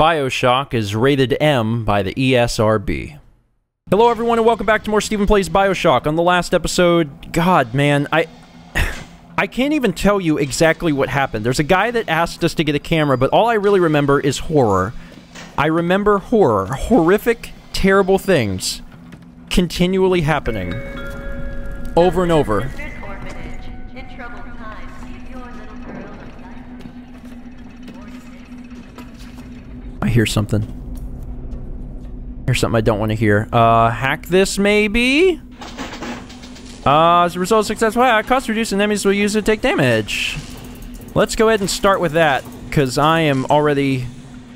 BioShock is rated M by the ESRB. Hello everyone and welcome back to more Stephen Plays BioShock. On the last episode, God man, I can't even tell you exactly what happened. There's a guy that asked us to get a camera, but all I really remember is horror. I remember horror, horrific, terrible things continually happening over and over. I hear something. I hear something I don't want to hear. Hack this maybe? As a result of successful hack, cost reduced and enemies will use it to take damage. Let's go ahead and start with that, because I am already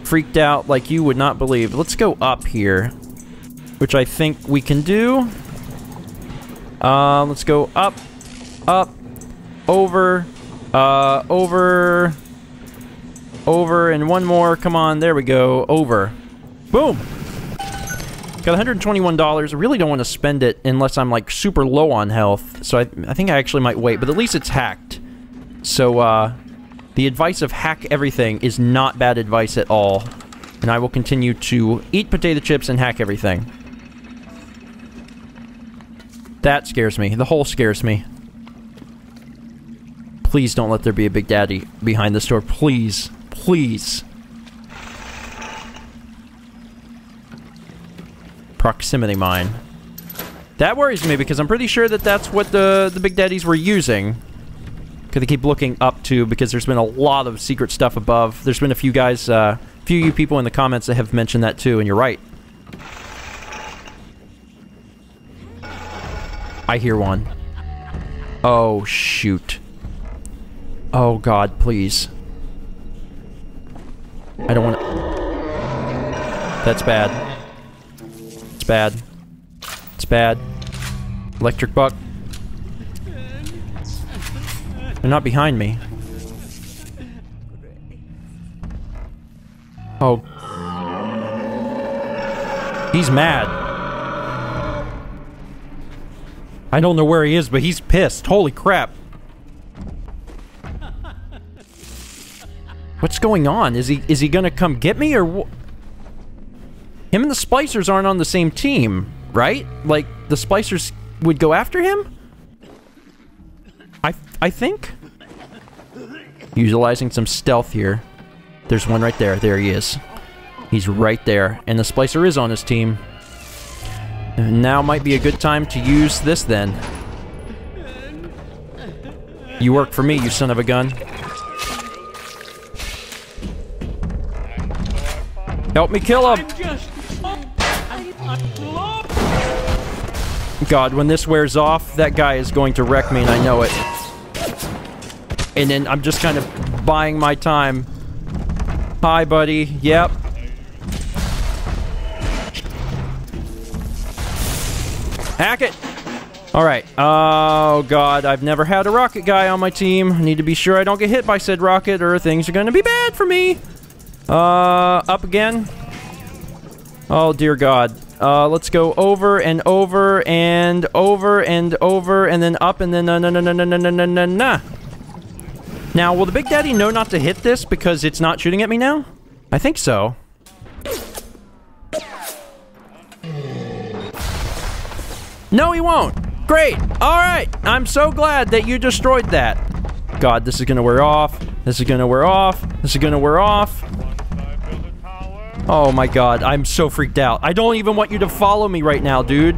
freaked out like you would not believe. Let's go up here, which I think we can do. Let's go up, up, over, over, over, and one more. Come on, there we go. Over. Boom! Got $121. I really don't want to spend it unless I'm, like, super low on health. So I think I actually might wait, but at least it's hacked. So, the advice of hack everything is not bad advice at all. And I will continue to eat potato chips and hack everything. That scares me. The hole scares me. Please don't let there be a Big Daddy behind this door. Please. Please. Proximity mine. That worries me because I'm pretty sure that that's what the Big Daddies were using. Because they keep looking up to, because there's been a lot of secret stuff above. There's been a few guys, few you people in the comments that have mentioned that too, and you're right. I hear one. Oh, shoot. Oh, God, please. I don't want to... That's bad. It's bad. It's bad. Electric buck. They're not behind me. Oh. He's mad. I don't know where he is, but he's pissed. Holy crap. What's going on? Is he gonna come get me or what? Him and the Splicers aren't on the same team, right? Like, the Splicers would go after him? I think? Utilizing some stealth here. There's one right there. There he is. He's right there. And the Splicer is on his team. Now might be a good time to use this then. You work for me, you son of a gun. Help me kill him! God, when this wears off, that guy is going to wreck me, and I know it. And then I'm just kind of buying my time. Hi, buddy. Yep. Hack it! Alright. Oh, God. I've never had a rocket guy on my team. I need to be sure I don't get hit by said rocket, or things are gonna be bad for me. Up again? Oh, dear God. Let's go over and over and over and over and then up and then na-na-na-na-na-na-na-na-na. Now, will the Big Daddy know not to hit this because it's not shooting at me now? I think so. No, he won't! Great! Alright! I'm so glad that you destroyed that. God, this is gonna wear off. This is gonna wear off. This is gonna wear off. Oh my God, I'm so freaked out. I don't even want you to follow me right now, dude.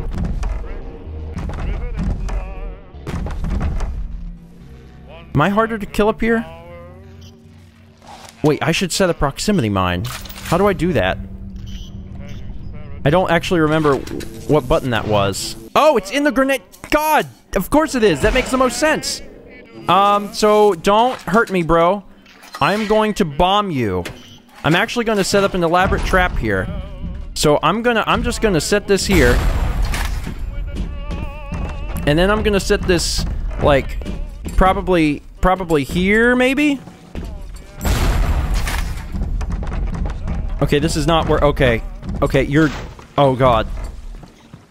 Am I harder to kill up here? Wait, I should set a proximity mine. How do I do that? I don't actually remember what button that was. Oh, it's in the grenade. God, of course it is. That makes the most sense. So don't hurt me, bro. I'm going to bomb you. I'm actually going to set up an elaborate trap here. So I'm just going to set this here. And then I'm going to set this, like, probably here, maybe? Okay, this is not where, okay. Okay, you're, oh God.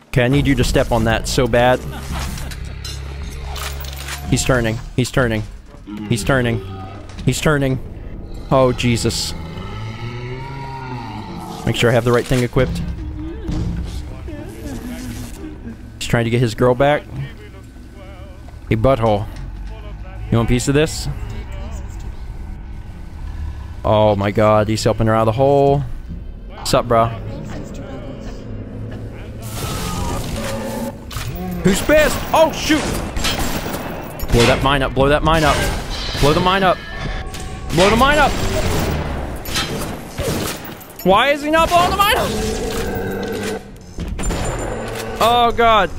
Okay, I need you to step on that so bad. He's turning, he's turning, he's turning, he's turning. Oh, Jesus. Make sure I have the right thing equipped. He's trying to get his girl back. Hey, butthole. You want a piece of this? Oh my god, he's helping her out of the hole. What's up, bro? Who's pissed? Oh, shoot! Blow that mine up, blow that mine up. Blow the mine up. Blow the mine up! Why is he not blowing the mine up? Oh god.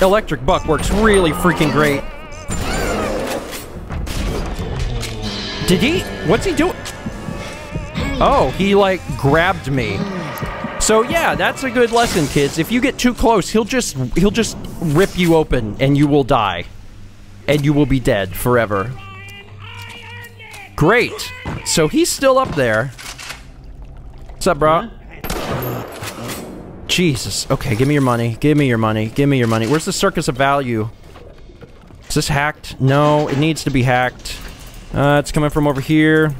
Electric buck works really freaking great. Did he? What's he doing? Oh, he like grabbed me. So yeah, that's a good lesson, kids. If you get too close, he'll just rip you open and you will die. And you will be dead forever. Great. So he's still up there. What's up, bro? Jesus. Okay, give me your money. Give me your money. Give me your money. Where's the circus of value? Is this hacked? No, it needs to be hacked. It's coming from over here.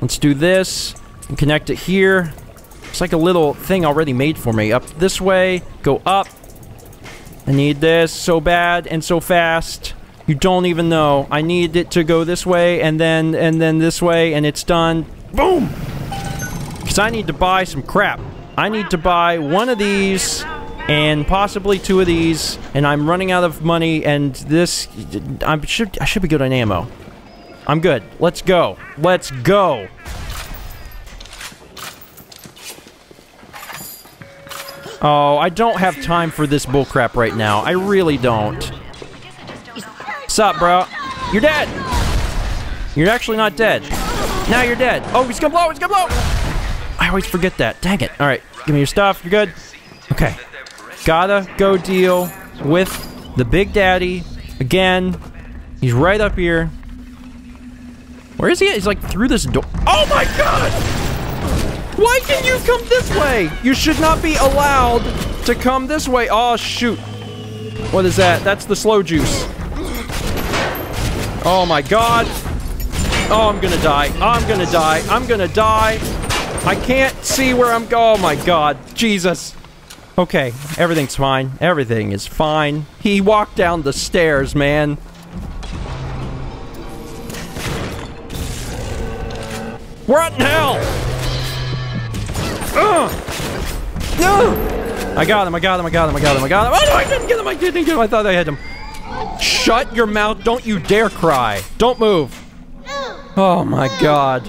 Let's do this and connect it here. It's like a little thing already made for me. Up this way, go up. I need this so bad and so fast. You don't even know. I need it to go this way and then this way, and it's done. Boom! Because I need to buy some crap. I need to buy one of these and possibly two of these, and I'm running out of money, and this... I should be good on ammo. I'm good. Let's go. Let's go. Oh, I don't have time for this bullcrap right now. I really don't. What's up, bro? You're dead. You're actually not dead. Now you're dead. Oh, he's gonna blow. He's gonna blow. I always forget that. Dang it. All right. Give me your stuff. You're good. Okay. Gotta go deal with the Big Daddy again. He's right up here. Where is he at? He's like through this door. Oh my god! Why can you come this way? You should not be allowed to come this way. Oh shoot. What is that? That's the slow juice. Oh my god. Oh, I'm gonna die. I'm gonna die. I'm gonna die. I can't see where I'm going. Oh my god. Jesus. Okay, everything's fine. Everything is fine. He walked down the stairs, man. We're out in hell! Ugh. No! I got him, I got him, I got him, I got him, I got him. Oh no, I didn't get him, I didn't get him, I thought I had him. Shut your mouth, don't you dare cry. Don't move. Oh my god.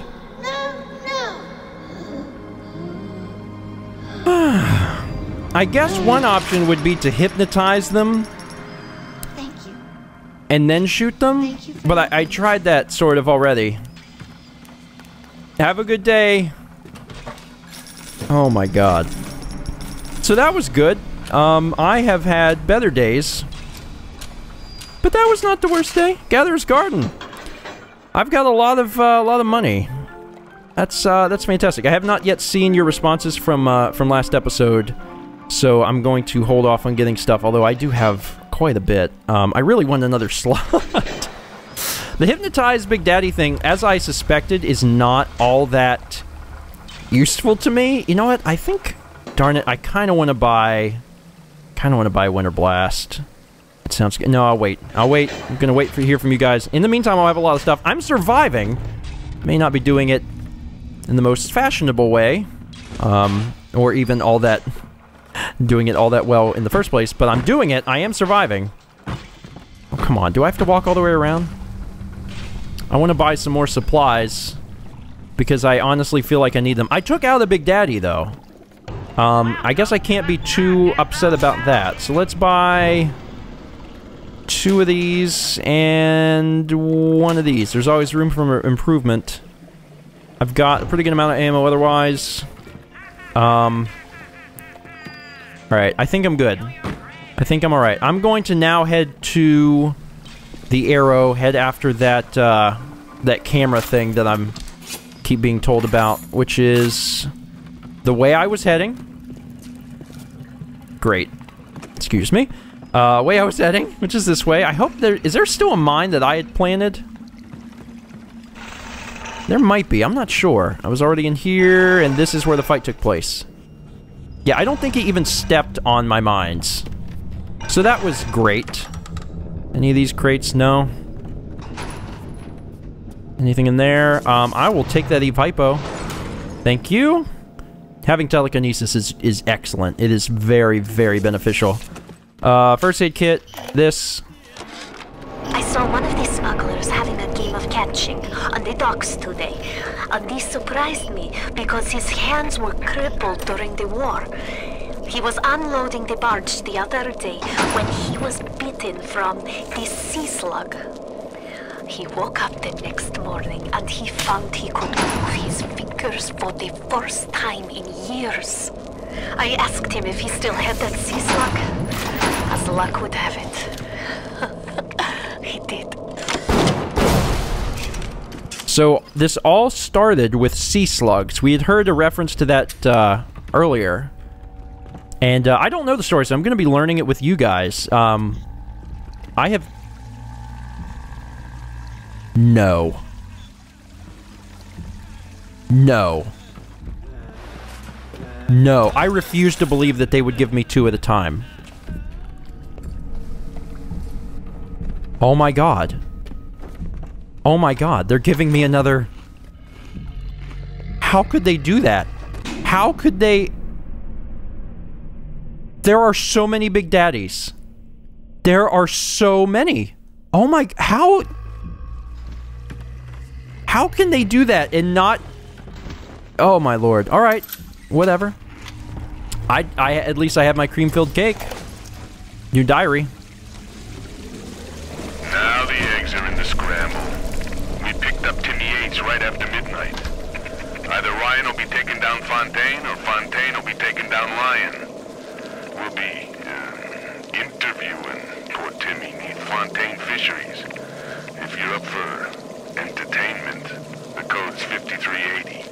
I guess one option would be to hypnotize them. Thank you. And then shoot them? But I tried that sort of already. Have a good day. Oh my god. So that was good. I have had better days. But that was not the worst day. Gatherer's Garden. I've got a lot of money. That's fantastic. I have not yet seen your responses from last episode. So I'm going to hold off on getting stuff, although I do have quite a bit. I really want another slot. The hypnotized Big Daddy thing, as I suspected, is not all that useful to me. You know what? I think, darn it, I kind of want to buy Winter Blast. It sounds good. No, I'll wait. I'll wait. I'm going to wait to hear from you guys. In the meantime, I'll have a lot of stuff. I'm surviving. May not be doing it in the most fashionable way, or even all that, doing it all that well in the first place, but I'm doing it. I am surviving. Oh, come on. Do I have to walk all the way around? I want to buy some more supplies because I honestly feel like I need them. I took out the Big Daddy, though. I guess I can't be too upset about that. So let's buy two of these and one of these. There's always room for improvement. I've got a pretty good amount of ammo otherwise. Alright, I think I'm good. I think I'm alright. I'm going to now head to... the arrow, head after that, that camera thing that I'm keep being told about, which is the way I was heading. Great. Excuse me. Way I was heading, which is this way. I hope there... is there still a mine that I had planted? There might be. I'm not sure. I was already in here, and this is where the fight took place. Yeah, I don't think he even stepped on my mines. So that was great. Any of these crates? No. Anything in there? I will take that E-Pipo. Thank you. Having telekinesis is excellent. It is very, very beneficial. First aid kit. This. I saw one of these smugglers having a game of catching on the docks today. And this surprised me because his hands were crippled during the war. He was unloading the barge the other day when he was bitten from this sea slug. He woke up the next morning and he found he could move his fingers for the first time in years. I asked him if he still had that sea slug. As luck would have it. He did. So this all started with sea slugs. We had heard a reference to that earlier. And I don't know the story, so I'm going to be learning it with you guys. I have... No. No. No. I refuse to believe that they would give me two at a time. Oh my god. Oh my god, they're giving me another... How could they do that? How could they... There are so many Big Daddies. There are so many. Oh my... How... How can they do that and not... Oh my lord. Alright. Whatever. I at least I have my cream-filled cake. New diary. Now the eggs are in the scramble. We picked up Timmy 8's right after midnight. Either Ryan will be taking down Fontaine, or Fontaine will be taking down Ryan. We'll be interviewing poor Timmy near Fontaine Fisheries. If you're up for... entertainment. The code's 5380.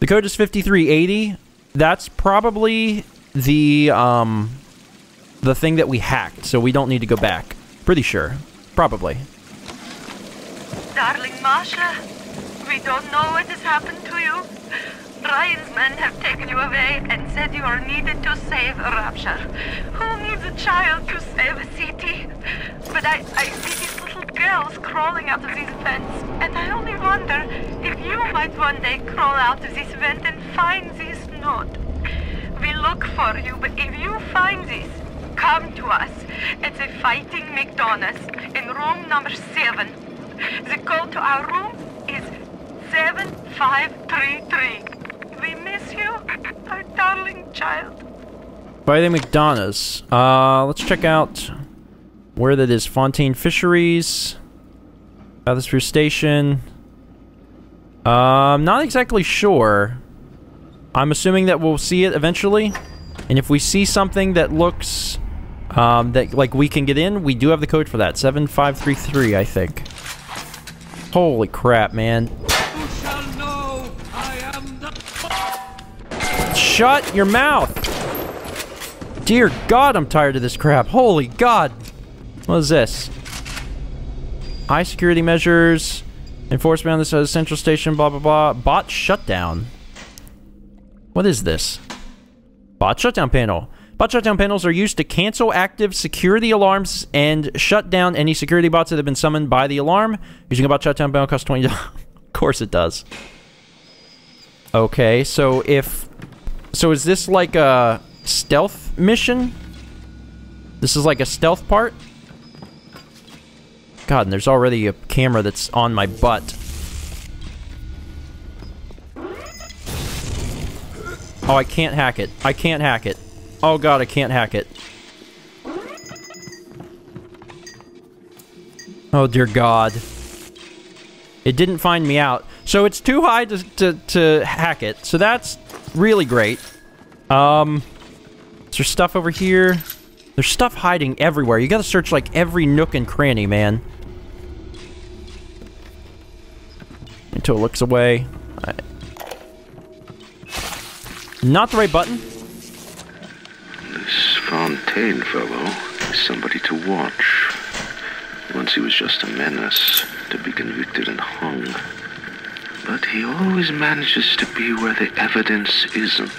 The code is 5380. That's probably the thing that we hacked, so we don't need to go back. Pretty sure. Probably. Darling Marsha, we don't know what has happened to you. Ryan's men have taken you away and said you are needed to save Rapture. Who needs a child to save a city? But I see these little girls crawling out of these vents, and I only wonder if you might one day crawl out of this vent and find this note. We look for you, but if you find this, come to us. It's a Fighting McDonald's in room number 7. The code to our room is 7533. We miss you, our darling child. Fighting McDonald's. Let's check out... where that is. Fontaine Fisheries. Gatherer's Station. I'm not exactly sure. I'm assuming that we'll see it eventually. And if we see something that looks... that, like, we can get in, we do have the code for that. 7533, I think. Holy crap, man. You shall know I am the... Shut your mouth! Dear God, I'm tired of this crap. Holy God! What is this? High security measures. Enforcement on this central station, blah, blah, blah. Bot shutdown. What is this? Bot shutdown panel. Bot shutdown panels are used to cancel active security alarms and shut down any security bots that have been summoned by the alarm. Using a bot shutdown panel costs $20. Of course it does. Okay, so if... So is this like a stealth mission? This is like a stealth part? God, and there's already a camera that's on my butt. Oh, I can't hack it. I can't hack it. Oh god, I can't hack it. Oh dear god. It didn't find me out. So it's too high to hack it. So that's really great. Is there stuff over here? There's stuff hiding everywhere. You gotta search, like, every nook and cranny, man. Until it looks away. Right. Not the right button. This Fontaine fellow is somebody to watch. Once he was just a menace, to be convicted and hung. But he always manages to be where the evidence isn't.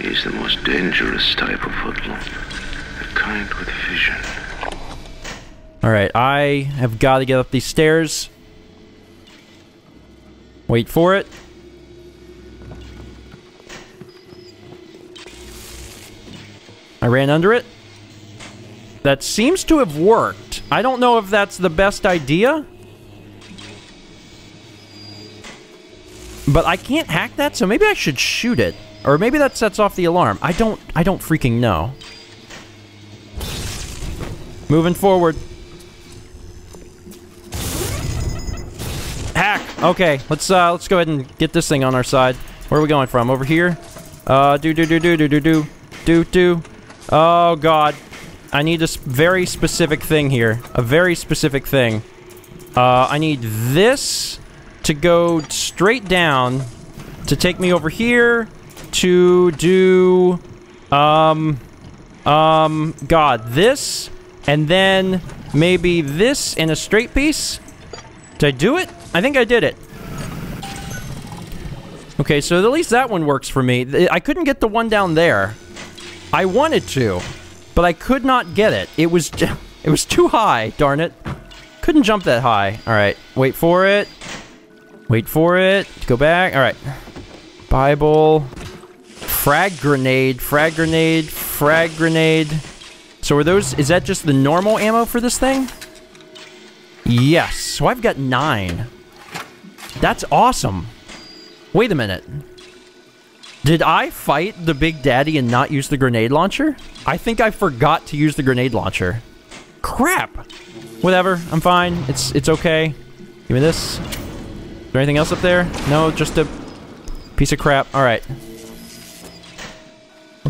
He's the most dangerous type of hoodlum. The kind with vision. Alright, I have got to get up these stairs. Wait for it. I ran under it. That seems to have worked. I don't know if that's the best idea. But I can't hack that, so maybe I should shoot it. Or maybe that sets off the alarm. I don't freaking know. Moving forward. Hack! Okay, let's go ahead and get this thing on our side. Where are we going from? Over here? Oh god. I need a very specific thing here. A very specific thing. I need this to go straight down to take me over here to do god, this, and then maybe this in a straight piece. Did I do it? I think I did it. Okay, so at least that one works for me. I couldn't get the one down there. I wanted to, but I could not get it. It was too high, darn it. Couldn't jump that high. All right, wait for it. Wait for it. Go back. All right. Bible. Frag grenade. Frag grenade. Frag grenade. So are those... Is that just the normal ammo for this thing? Yes. So I've got 9. That's awesome. Wait a minute. Did I fight the Big Daddy and not use the grenade launcher? I think I forgot to use the grenade launcher. Crap! Whatever. I'm fine. It's okay. Give me this. Is there anything else up there? No, just a piece of crap. Alright.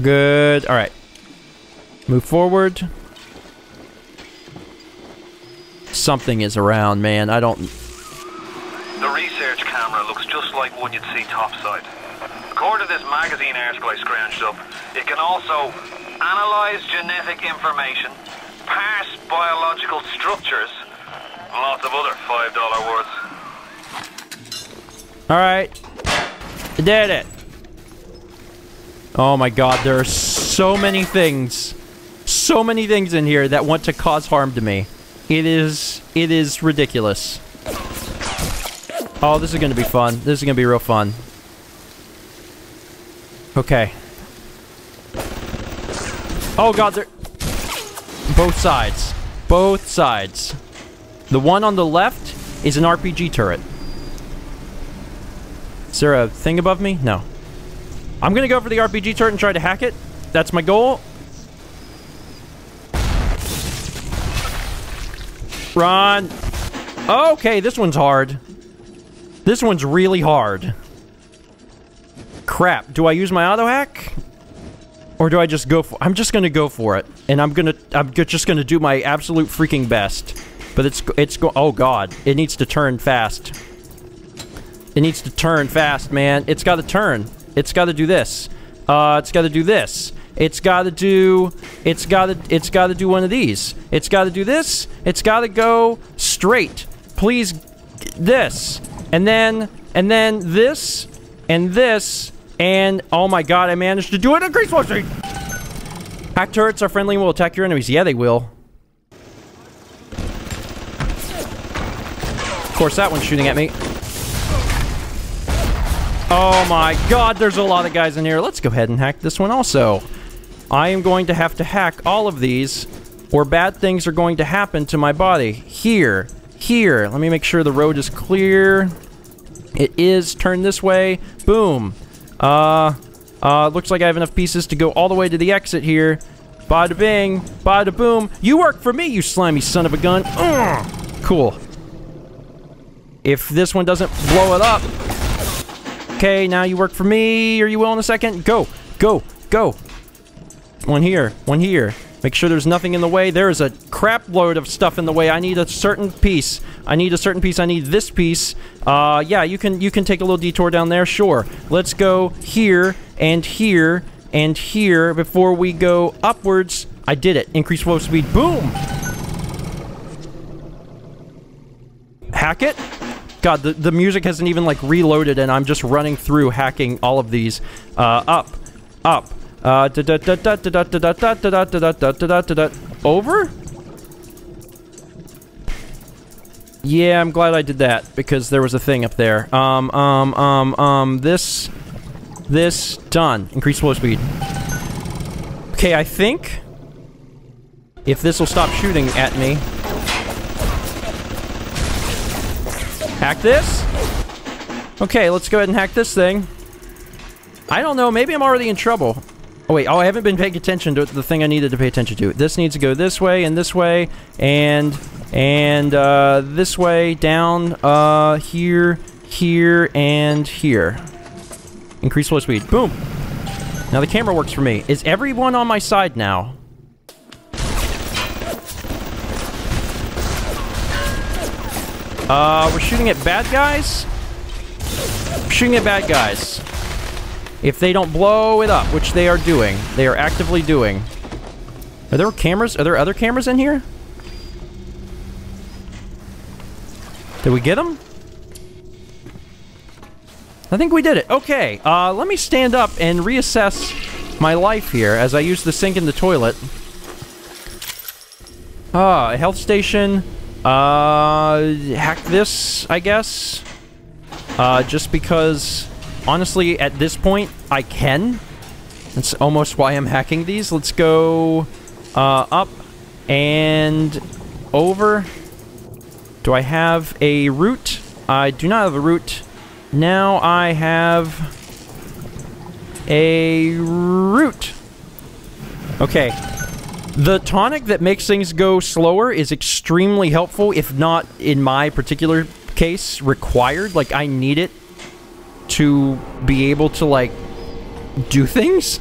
Good. Alright. Move forward. Something is around, man. I don't... The research camera looks just like one you'd see topside. According to this magazine article I scrounged up, it can also analyze genetic information, parse biological structures, and lots of other $5 words. Alright. Did it. Oh my god, there are so many things. So many things in here that want to cause harm to me. It is ridiculous. Oh, this is gonna be fun. This is gonna be real fun. Okay. Oh god, there... Both sides. Both sides. The one on the left is an RPG turret. Is there a thing above me? No. I'm gonna go for the RPG turret and try to hack it. That's my goal. Run! Okay, this one's hard. This one's really hard. Crap, do I use my auto hack? Or do I just go for- I'm just gonna go for it. And I'm just gonna do my absolute freaking best. But oh god, it needs to turn fast. It needs to turn fast, man. It's gotta turn. It's gotta do this. It's gotta do this. It's gotta do one of these. It's gotta do this. It's gotta go straight. Please, this. And then this, and this, and oh my god, I managed to do it on Grease Wall Street! Hack turrets are friendly and will attack your enemies. Yeah, they will. Of course, that one's shooting at me. Oh my god, there's a lot of guys in here. Let's go ahead and hack this one also. I am going to have to hack all of these, or bad things are going to happen to my body. Here. Here. Let me make sure the road is clear. It is. Turn this way. Boom. Looks like I have enough pieces to go all the way to the exit here. Bada bing. Bada boom. You work for me, you slimy son of a gun. Ugh. Cool. If this one doesn't blow it up... Okay, now you work for me. Are you will in a second? Go, go, go. One here, one here. Make sure there's nothing in the way. There is a crap load of stuff in the way. I need a certain piece. I need a certain piece. I need this piece. Yeah, you can take a little detour down there. Sure. Let's go here and here and here before we go upwards. I did it. Increase flow speed. Boom. hack it. God, the music hasn't even like reloaded and I'm just running through hacking all of these. Up. Over? Yeah, I'm glad I did that, because there was a thing up there. This... done. Increase flow speed. Okay, I think... if this will stop shooting at me... hack this? Okay, let's go ahead and hack this thing. I don't know, maybe I'm already in trouble. Oh wait, oh, I haven't been paying attention to the thing I needed to pay attention to. This needs to go this way, and this way, down, here, here, and here. Increase flow speed. Boom! Now the camera works for me. Is everyone on my side now? We're shooting at bad guys? We're shooting at bad guys. If they don't blow it up, which they are doing. They are actively doing. Are there cameras? Are there other cameras in here? Did we get them? I think we did it. Okay, let me stand up and reassess my life here as I use the sink and the toilet. Ah, a health station. Hack this, I guess. Just because, honestly, at this point, I can. That's almost why I'm hacking these. Let's go, up and over. Do I have a route? I do not have a route. Now I have a route. Okay. The tonic that makes things go slower is extremely helpful, if not, in my particular case, required. Like, I need it to be able to, like, do things.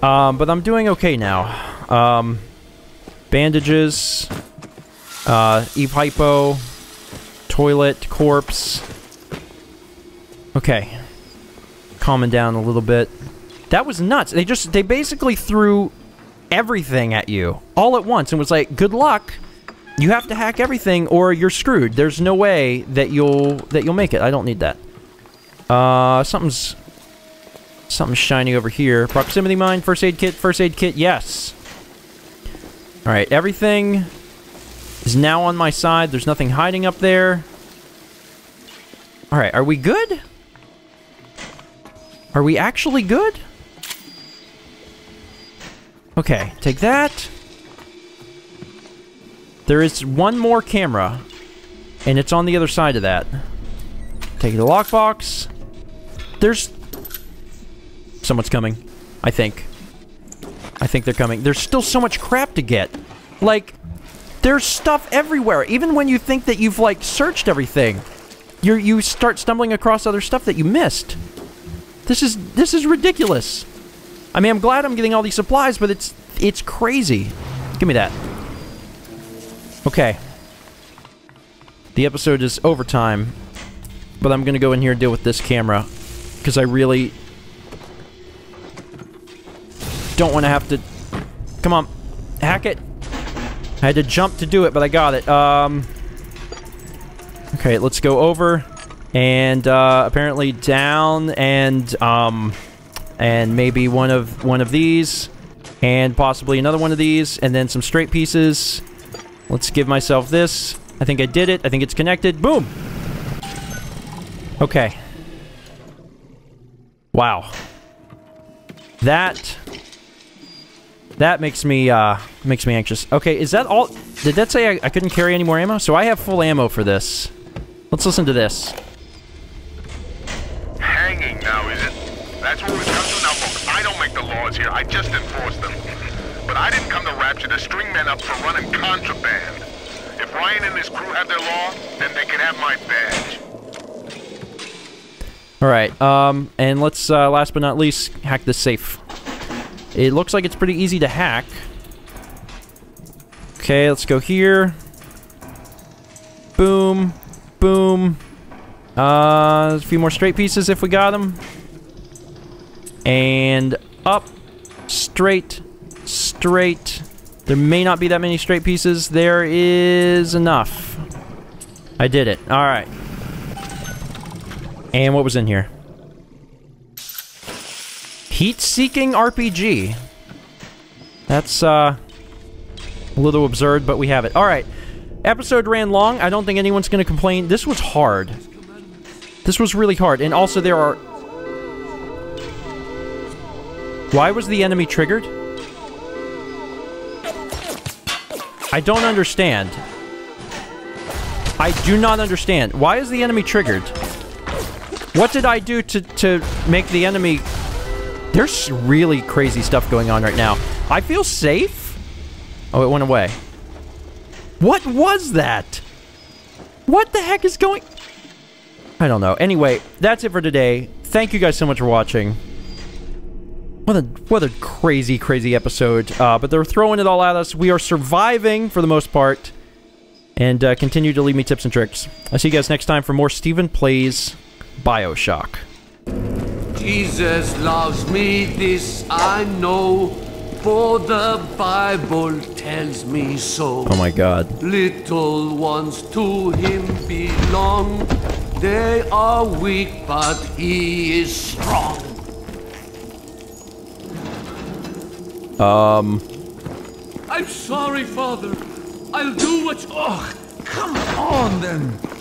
But I'm doing okay now. Bandages, Eve Hypo, toilet, corpse. Okay. Calming down a little bit. That was nuts. They basically threw everything at you all at once and was like, good luck, you have to hack everything or you're screwed. There's no way that you'll make it. I don't need that. Something's shiny over here. Proximity mine, first aid kit, yes. All right, everything is now on my side. There's nothing hiding up there. All right, are we good? Are we actually good? Okay, take that. There is one more camera, and it's on the other side of that. Take the lockbox. There's... someone's coming, I think. I think they're coming. There's still so much crap to get. Like, there's stuff everywhere. Even when you think that you've, like, searched everything, you start stumbling across other stuff that you missed. This is ridiculous. I mean, I'm glad I'm getting all these supplies, but it's crazy. Give me that. Okay. The episode is overtime, but I'm gonna go in here and deal with this camera, because I really don't want to have to... come on. Hack it. I had to jump to do it, but I got it. Okay, let's go over, and, apparently down, and maybe one of these, and possibly another one of these, and then some straight pieces. Let's give myself this. I think I did it. I think it's connected. Boom! Okay. Wow. That makes me anxious. Okay, is that all? Did that say I couldn't carry any more ammo? So I have full ammo for this. Let's listen to this. Hanging now, is it? That's what we come to now, folks. I don't make the laws here. I just enforce them. But I didn't come to Rapture to string men up for running contraband. If Ryan and his crew have their law, then they can have my badge. All right. And let's last but not least hack this safe. It looks like it's pretty easy to hack. Okay, let's go here. Boom. Boom. A few more straight pieces if we got them. And up. Straight. Straight. There may not be that many straight pieces. There is enough. I did it. Alright. And what was in here? Heat-seeking RPG. That's, a little absurd, but we have it. Alright. Episode ran long. I don't think anyone's gonna complain. This was hard. This was really hard. And also there are... Why was the enemy triggered? I don't understand. I do not understand. Why is the enemy triggered? What did I do to make the enemy... There's really crazy stuff going on right now. I feel safe? Oh, it went away. What was that? What the heck is going... I don't know. Anyway, that's it for today. Thank you guys so much for watching. What a crazy, crazy episode. But they're throwing it all at us. We are surviving for the most part. And continue to leave me tips and tricks. I'll see you guys next time for more Stephen Plays BioShock. Jesus loves me, this I know, for the Bible tells me so. Oh my God. Little ones to him belong. They are weak, but he is strong. I'm sorry, Father. I'll do what... Oh, come on then.